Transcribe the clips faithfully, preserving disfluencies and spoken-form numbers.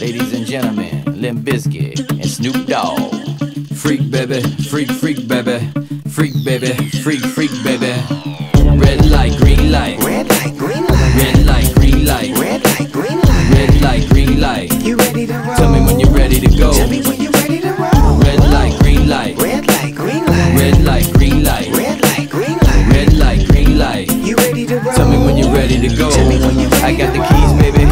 Ladies and gentlemen, Limp Bizkit and Snoop Dogg. Freak baby, freak freak baby, freak baby, freak freak baby. Red light, green light. Red light, green light. Red light, green light. Red light, green light. Red light, green light. You ready to roll? Tell me when you're ready to go. Tell me when you're ready to roll. Red light, green light. Red light, green light. Red light, green light. Red light, green light. Red light, green light. You ready to roll? Tell me when you're ready to go. Tell me when you're ready to roll. I got the keys, baby.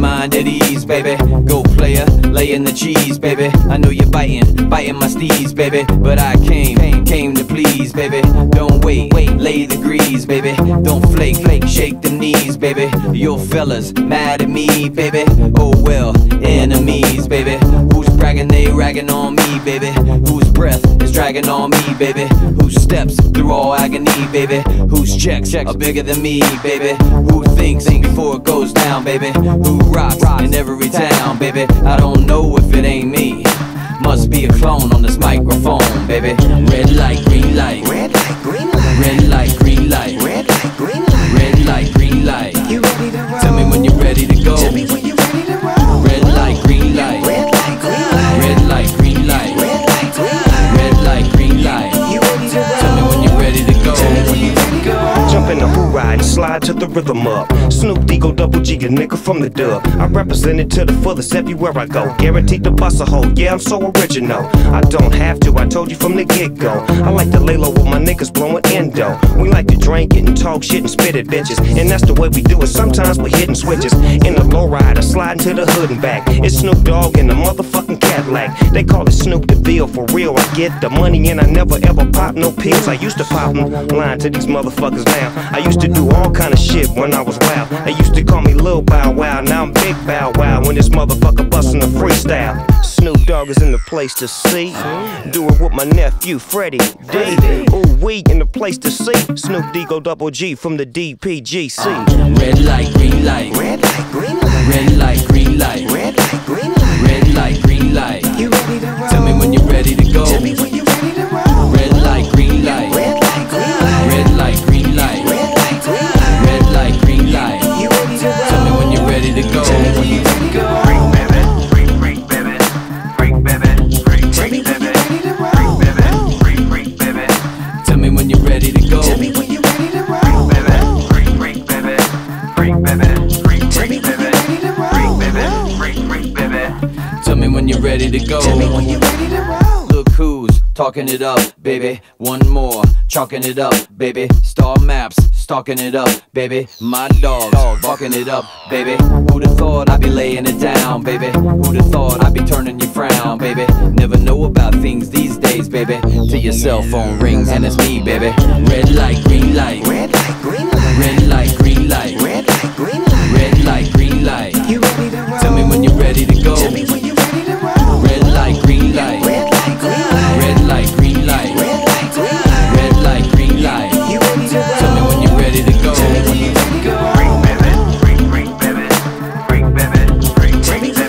Mind at ease, baby. Go player, lay in the cheese, baby. I know you're biting, biting my steez, baby. But I came, came to please, baby. Don't wait, wait, lay the grease, baby. Don't flake, flake, shake them knees, baby. Your fellas mad at me, baby. Oh well, enemies, baby. Who's bragging, they ragging on me, baby. Whose breath is dragging on me, baby. Whose steps through all agony, baby. Whose checks are bigger than me, baby. Who thinks before it goes down, baby. Who rocks in every town, baby. I don't know if it ain't me. Must be a clone on this microphone, baby. Red light, green light. Red light, green light. Red light, green light. Red light, green light. Red light, green light. You ready to roll? Tell me when you're ready to go. Tell me when you're ready to roll. Red light, green light. Red light, green light. Red light, green light. Red light, green light. Red light, green light. You ready to roll? Tell me when you're ready to go. Tell me when you're ready to go. Jump in the hoorah and slide to the rhythm up. Snoop Dogg, double G, a nigga from the dub. I represent it to the fullest everywhere I go. Guaranteed to bust a hole, yeah, I'm so original. I don't have to, I told you from the get-go. I like to lay low with my niggas blowing endo. We like to drink it and talk shit and spit at bitches. And that's the way we do it, sometimes we're hitting switches. In the lowrider, I slide into the hood and back. It's Snoop Dogg in the motherfucking Cadillac. They call it Snoop the Bill, for real, I get the money and I never ever pop no pills. I used to pop them, lying to these motherfuckers now. I used to do all kind of shit when I was wild. They used to call me Lil Bow Wow, now I'm Big Bow Wow. When this motherfucker bustin' a freestyle, Snoop Dogg is in the place to see. Do it with my nephew, Freddie D. Ooh, we in the place to see. Snoop Dogg, double G from the D P G C. Red light, green light. Red light, green light. Red light, green light. Red light, green light. Red light, green light. You ready to roll? Tell me when you're ready to go. Tell me when you're ready to roll. Red light, green light. Red light, green light. Red light, green light. Red light, green light. Red light, green light. You ready to roll? Tell me when you're ready to go. Tell me when you're ready to go. Freak baby, freak freak baby, freak baby, freak freak baby, freak baby, freak freak baby. Tell me when you're ready to go. Tell me when you're ready to roll. Freak baby, freak freak baby, freak baby, freak freak baby, freak baby, freak freak baby. Tell me when you're ready to go. Tell me when you're ready to roll. Look who's talking it up, baby. One more, chalking it up, baby. Star Maps. Talking it up, baby. My dog, dog barking it up, baby. Who'd have thought I'd be laying it down, baby? Who'd have thought I'd be turning you frown, baby? Never know about things these days, baby. Till your cell phone rings and it's me, baby. Red light, green light. Red light, green light. Red light, green light. Red light, green light. Red light, green light. You ready to roll? Tell me when you're ready to go. Tell me when you're ready to roll. Red light, green light. Red light, green light. Red light, green light. Red light, green light. Red light, green light. You ready to roll? Ready to go. Tell me when you're ready to go. Freak baby, freak freak baby, freak baby, freak freak baby,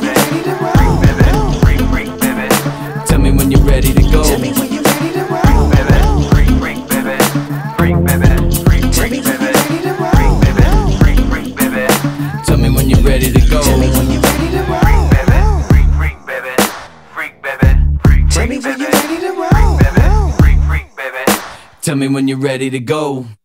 freak baby, freak freak baby. Tell me when you're ready to go. Tell me when you're ready to roll. Freak baby, freak freak baby, freak baby, freak freak baby, freak baby, freak freak baby. Tell me when you're ready to go. Tell me when you're ready to roll. Freak baby, freak freak baby, freak baby, freak freak baby. Tell me when you're ready to roll. Freak baby, freak freak baby. Tell me when you're ready to go.